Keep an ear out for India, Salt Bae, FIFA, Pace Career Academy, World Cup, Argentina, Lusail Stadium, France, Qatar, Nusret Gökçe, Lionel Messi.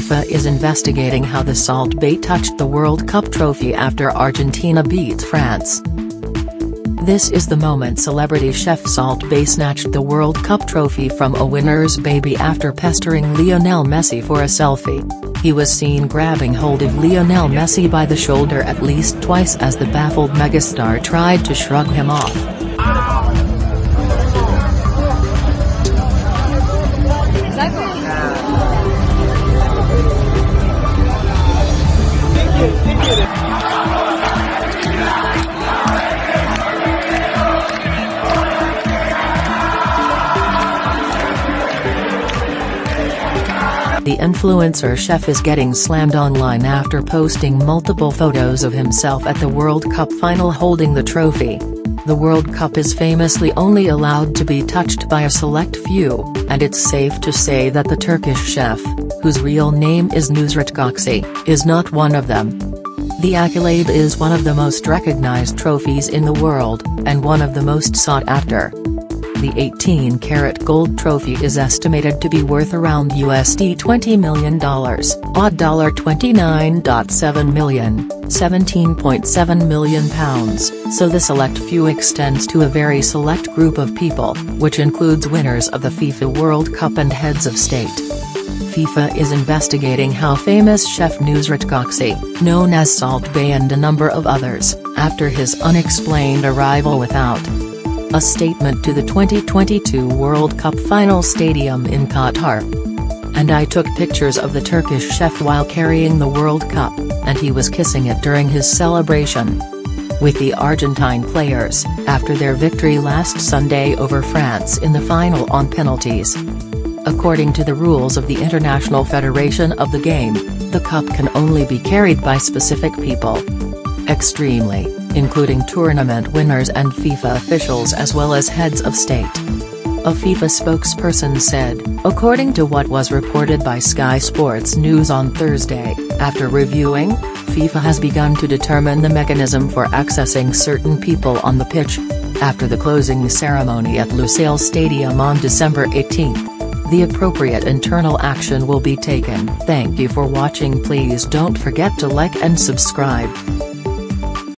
FIFA is investigating how the Salt Bae touched the World Cup trophy after Argentina beat France. This is the moment celebrity chef Salt Bae snatched the World Cup trophy from a winner's baby after pestering Lionel Messi for a selfie. He was seen grabbing hold of Lionel Messi by the shoulder at least twice as the baffled megastar tried to shrug him off. The influencer chef is getting slammed online after posting multiple photos of himself at the World Cup final holding the trophy. The World Cup is famously only allowed to be touched by a select few, and it's safe to say that the Turkish chef, whose real name is Nusret Gökçe, is not one of them. The accolade is one of the most recognized trophies in the world, and one of the most sought after. The 18-karat gold trophy is estimated to be worth around USD $20 million, odd $29.7 million, £17.7 million, so the select few extends to a very select group of people, which includes winners of the FIFA World Cup and heads of state. FIFA is investigating how famous chef Nusret Gökçe, known as Salt Bae, and a number of others, after his unexplained arrival without a statement to the 2022 World Cup final stadium in Qatar. "And I took pictures of the Turkish chef while carrying the World Cup, and he was kissing it during his celebration." With the Argentine players, after their victory last Sunday over France in the final on penalties. According to the rules of the International Federation of the Game, the cup can only be carried by specific people. Extremely, including tournament winners and FIFA officials as well as heads of state. A FIFA spokesperson said, according to what was reported by Sky Sports News on Thursday, after reviewing, FIFA has begun to determine the mechanism for accessing certain people on the pitch. After the closing ceremony at Lusail Stadium on December 18, the appropriate internal action will be taken. Thank you for watching. Please don't forget to like and subscribe.